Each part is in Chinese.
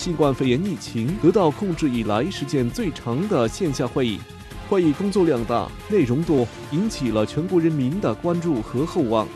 新冠肺炎疫情得到控制以来时间最长的线下会议，会议工作量大、内容多，引起了全国人民的关注和厚望。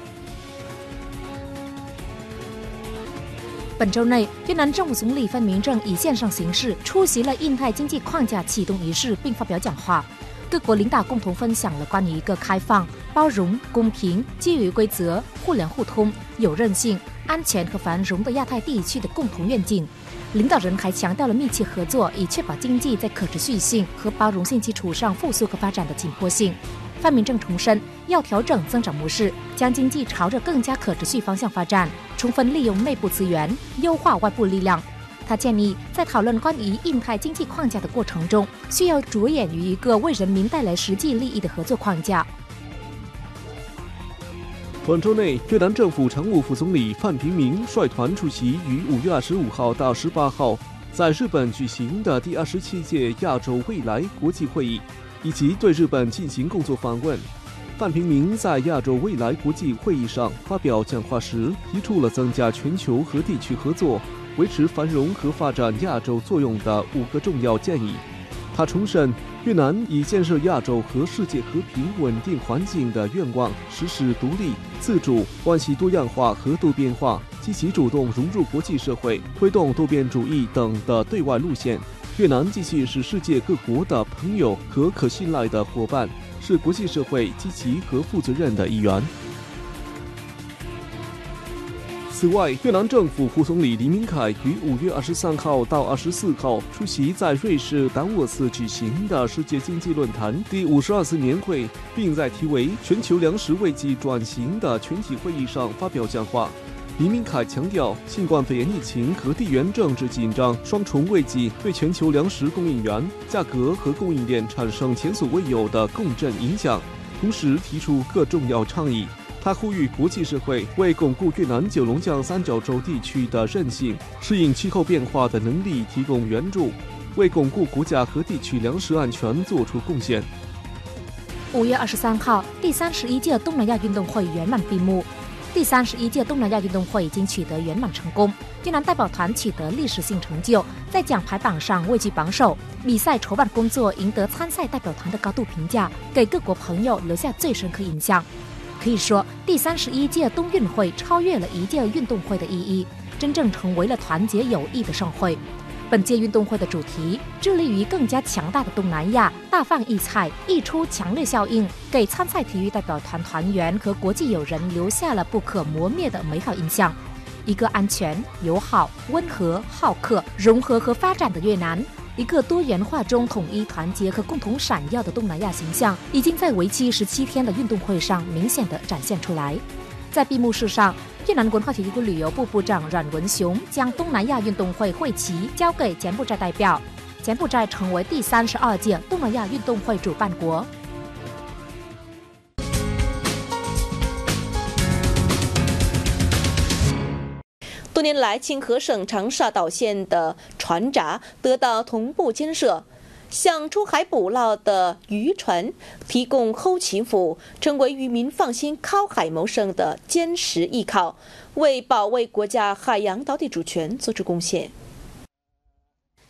本周内，越南政府总理范明政以线上形式出席了印太经济框架启动仪式，并发表讲话。各国领导共同分享了关于一个开放、包容、公平、基于规则、互联互通、有韧性、安全和繁荣的亚太地区的共同愿景。领导人还强调了密切合作，以确保经济在可持续性和包容性基础上复苏和发展的紧迫性。范明政重申，要调整增长模式，将经济朝着更加可持续方向发展，充分利用内部资源，优化外部力量。他建议，在讨论关于印太经济框架的过程中，需要着眼于一个为人民带来实际利益的合作框架。本周内，越南政府常务副总理范平明率团出席于5月25号到18号在日本举行的第27届亚洲未来国际会议，以及对日本进行工作访问。范平明在亚洲未来国际会议上发表讲话时，提出了增加全球和地区合作、维持繁荣和发展亚洲作用的5个重要建议。他重申，越南以建设亚洲和世界和平稳定环境的愿望，实施独立、自主、关系多样化和多边化，积极主动融入国际社会，推动多边主义等的对外路线。越南继续是世界各国的朋友和可信赖的伙伴，是国际社会积极和负责任的一员。此外，越南政府副总理李明凯于5月23号到24号出席在瑞士达沃斯举行的世界经济论坛第52次年会，并在题为“全球粮食危机转型”的全体会议上发表讲话。李明凯强调，新冠肺炎疫情和地缘政治紧张双重危机对全球粮食供应源、价格和供应链产生前所未有的共振影响，同时提出各重要倡议。他呼吁国际社会为巩固越南九龙江三角洲地区的韧性、适应气候变化的能力提供援助，为巩固国家和地区粮食安全做出贡献。5月23号，第31届东南亚运动会圆满闭幕。第31届东南亚运动会已经取得圆满成功，越南代表团取得历史性成就，在奖牌榜上位居榜首。比赛筹办工作赢得参赛代表团的高度评价，给各国朋友留下最深刻印象。可以说，第31届冬运会超越了一届运动会的意义，真正成为了团结友谊的盛会。本届运动会的主题致力于更加强大的东南亚，大放异彩，溢出强烈效应，给参赛体育代表团团员和国际友人留下了不可磨灭的美好印象。一个安全、友好、温和、好客、融合和发展的越南，一个多元化中统一、团结和共同闪耀的东南亚形象，已经在为期17天的运动会上明显地展现出来。在闭幕式上，越南文化体育旅游部部长阮文雄将东南亚运动会会旗交给柬埔寨代表，柬埔寨成为第32届东南亚运动会主办国。多年来，清河省长沙岛县的船闸得到同步建设，向出海捕捞的渔船提供后勤服务，成为渔民放心靠海谋生的坚实依靠，为保卫国家海洋岛屿主权做出贡献。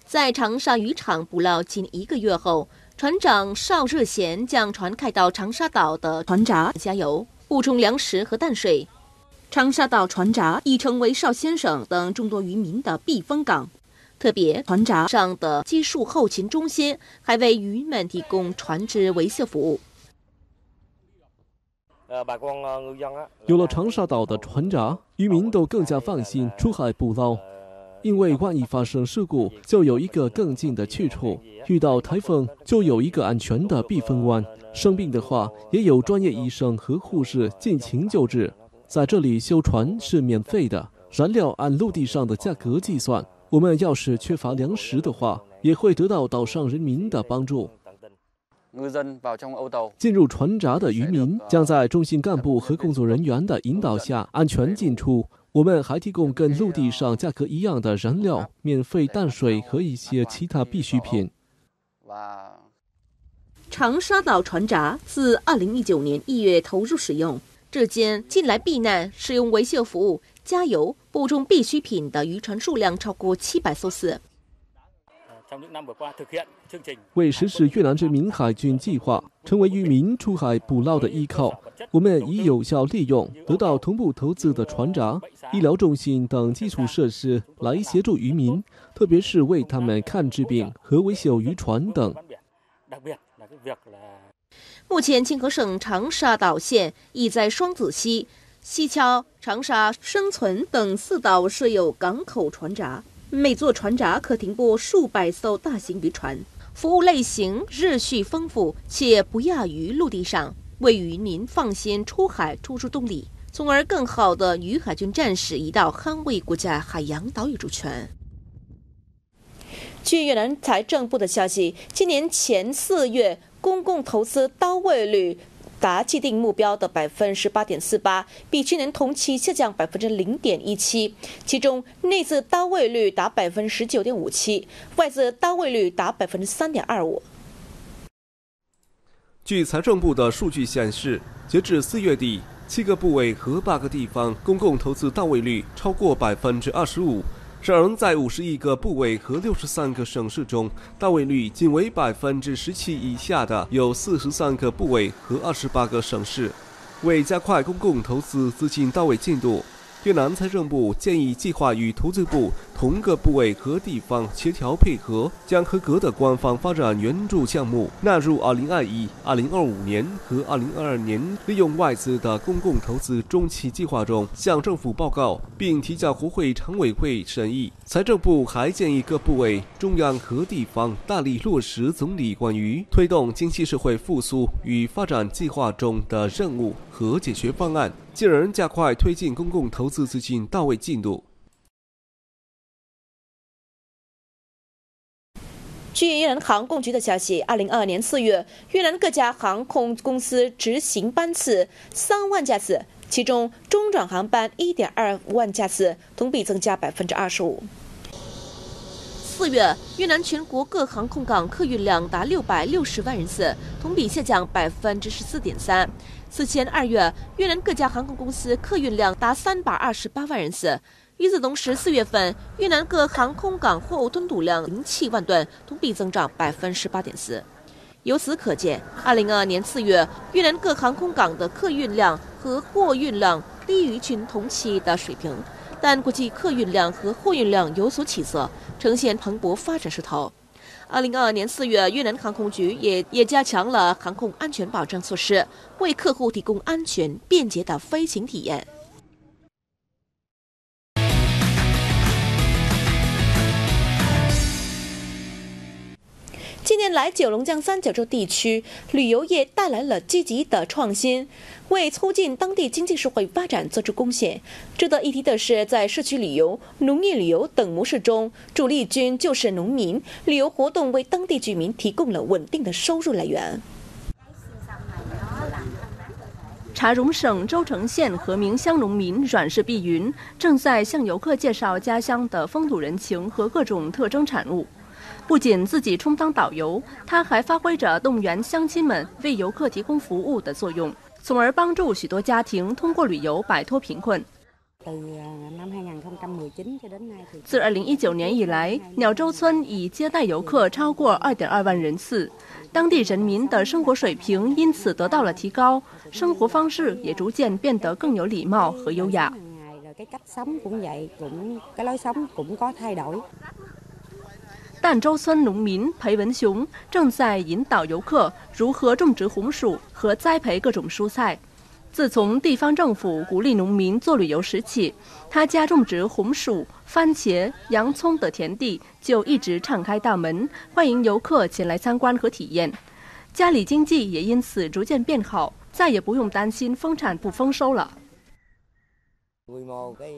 在长沙渔场捕捞近1个月后，船长邵日贤将船开到长沙岛的船闸加油，补充粮食和淡水。长沙岛船闸已成为邵先生等众多渔民的避风港，特别船闸上的技术后勤中心还为渔民提供船只维修服务。有了长沙岛的船闸，渔民都更加放心出海捕捞，因为万一发生事故，就有一个更近的去处；遇到台风，就有一个安全的避风湾；生病的话，也有专业医生和护士尽情救治。在这里修船是免费的，燃料按陆地上的价格计算。我们要是缺乏粮食的话，也会得到岛上人民的帮助。进入船闸的渔民将在中心干部和工作人员的引导下安全进出。我们还提供跟陆地上价格一样的燃料、免费淡水和一些其他必需品。长沙岛船闸自2019年1月投入使用。至今，近来避难、使用维修服务、加油、部中必需品的渔船数量超过700艘次。 为实施越南之明海军计划，成为渔民出海捕捞的依靠，我们已有效利用得到同步投资的船闸、医疗中心等基础设施来协助渔民，特别是为他们看治病和维修渔船等。目前，清河省长沙岛县亦在双子溪、西樵、长沙、生存等4岛设有港口船闸。 每座船闸可停泊数百艘大型渔船，服务类型日趋丰富，且不亚于陆地上，为渔民放心出海注入动力，从而更好地与海军战士一道捍卫国家海洋岛屿主权。据越南财政部的消息，今年前4月公共投资到位率 达既定目标的18.48%，比去年同期下降0.17%。其中，内资到位率达19.57%，外资到位率达3.25%。据财政部的数据显示，截至4月底，7个部委和8个地方公共投资到位率超过25%，然而在51个部委和63个省市中，到位率仅为17%以下的有43个部委和28个省市。为加快公共投资资金到位进度，越南财政部建议计划与投资部同各部委和地方协调配合，将合格的官方发展援助项目纳入2021、2025年和2022年利用外资的公共投资中期计划中，向政府报告并提交国会常委会审议。财政部还建议各部委、中央和地方大力落实总理关于推动经济社会复苏与发展计划中的任务和解决方案，进而加快推进公共投资资金到位进度。 据越南航空局的消息，2022年4月，越南各家航空公司执行班次3万架次，其中中转航班1.2万架次，同比增加25%。4月，越南全国各航空港客运量达660万人次，同比下降14.3%。此前2月，越南各家航空公司客运量达328万人次。 与此同时，4月份，越南各航空港货物吞吐量07万吨，同比增长18.4%。由此可见，2022年4月，越南各航空港的客运量和货运量低于去年同期的水平，但国际客运量和货运量有所起色，呈现蓬勃发展势头。2022年4月，越南航空局也加强了航空安全保障措施，为客户提供安全、便捷的飞行体验。近年来，九龙江三角洲地区旅游业带来了积极的创新，为促进当地经济社会发展做出贡献。值得一提的是，在社区旅游、农业旅游等模式中，主力军就是农民，旅游活动为当地居民提供了稳定的收入来源。 茶荣省州城县和鸣乡农民阮氏碧云正在向游客介绍家乡的风土人情和各种特征产物。不仅自己充当导游，他还发挥着动员乡亲们为游客提供服务的作用，从而帮助许多家庭通过旅游摆脱贫困。 自2019年以来，鸟洲村已接待游客超过2.2万人次，当地人民的生活水平因此得到了提高，生活方式也逐渐变得更有礼貌和优雅。淡洲村农民裴文雄正在引导游客如何种植红薯和栽培各种蔬菜。 自从地方政府鼓励农民做旅游时起，他家种植红薯、番茄、洋葱的田地就一直敞开大门，欢迎游客前来参观和体验。家里经济也因此逐渐变好，再也不用担心丰产不丰收了。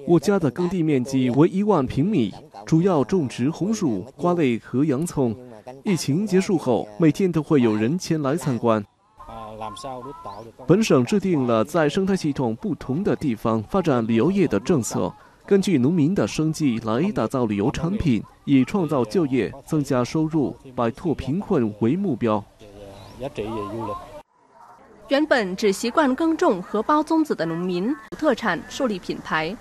我家的耕地面积为1万平米，主要种植红薯、瓜类和洋葱。疫情结束后，每天都会有人前来参观。 本省制定了在生态系统不同的地方发展旅游业的政策，根据农民的生计来打造旅游产品，以创造就业、增加收入、摆脱贫困为目标。原本只习惯耕种和包粽子的农民，特产树立品牌。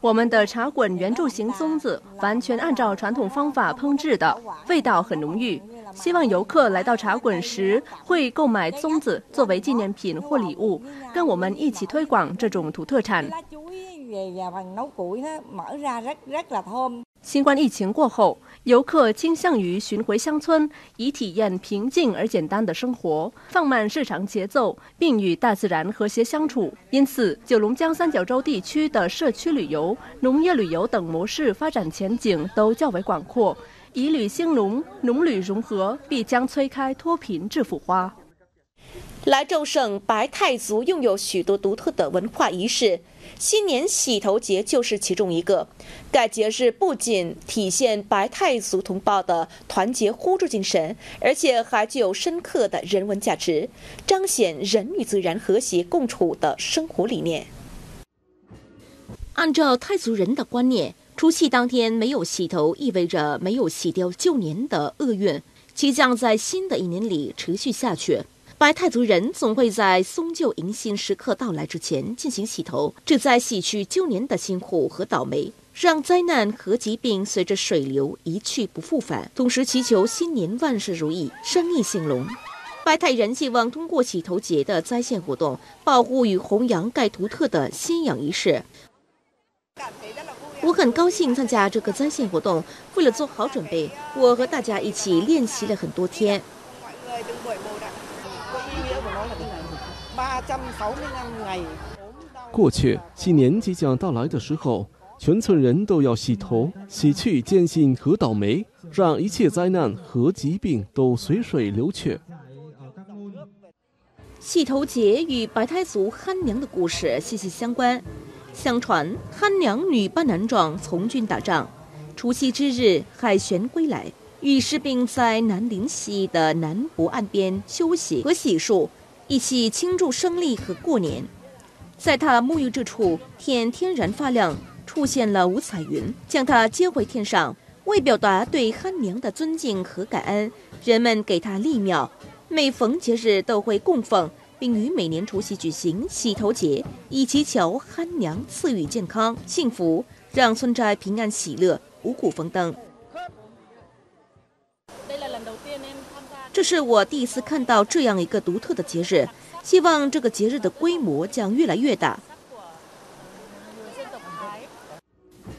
我们的茶滚圆柱形松子完全按照传统方法烹制的，味道很浓郁。希望游客来到茶滚时会购买松子作为纪念品或礼物，跟我们一起推广这种土特产。新冠疫情过后，游客倾向于巡回乡村，以体验平静而简单的生活，放慢市场节奏，并与大自然和谐相处。因此，九龙江三角洲地区的社区旅游、农业旅游等模式发展前景都较为广阔，以旅兴农，农旅融合，必将催开脱贫致富花。兰州省白泰族拥有许多独特的文化仪式，新年洗头节就是其中一个。该节日不仅体现白泰族同胞的团结互助精神，而且还具有深刻的人文价值，彰显人与自然和谐共处的生活理念。按照泰族人的观念，除夕当天没有洗头，意味着没有洗掉旧年的厄运，即将在新的一年里持续下去。白泰族人总会在松旧迎新时刻到来之前进行洗头，旨在洗去旧年的辛苦和倒霉，让灾难和疾病随着水流一去不复返，同时祈求新年万事如意、生意兴隆。白泰人希望通过洗头节的灾现活动，保护与弘扬该独特的信仰仪式。我很高兴参加这个灾现活动，为了做好准备，我和大家一起练习了很多天。过去新年即将到来的时候，全村人都要洗头，洗去艰辛和倒霉，让一切灾难和疾病都随水流去。洗头节与白泰族憨娘的故事息息相关。相传憨娘女扮男装从军打仗，除夕之日凯旋归来，与士兵在南林溪的南博岸边休息和洗漱，一起庆祝胜利和过年。在他沐浴之处，天天然发亮，出现了五彩云，将他接回天上。为表达对憨娘的尊敬和感恩，人们给他立庙，每逢节日都会供奉，并于每年除夕举行洗头节，以祈求憨娘赐予健康、幸福，让村寨平安喜乐、五谷丰登。这是我第一次看到这样一个独特的节日，希望这个节日的规模将越来越大。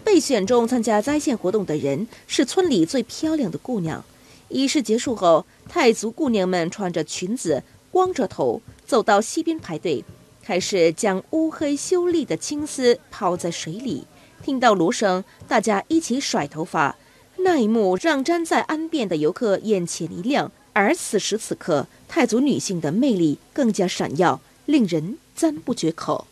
被选中参加灾现活动的人是村里最漂亮的姑娘。仪式结束后，泰族姑娘们穿着裙子，光着头走到溪边排队，开始将乌黑秀丽的青丝泡在水里。听到锣声，大家一起甩头发，那一幕让站在岸边的游客眼前一亮。而此时此刻，泰族女性的魅力更加闪耀，令人赞不绝口。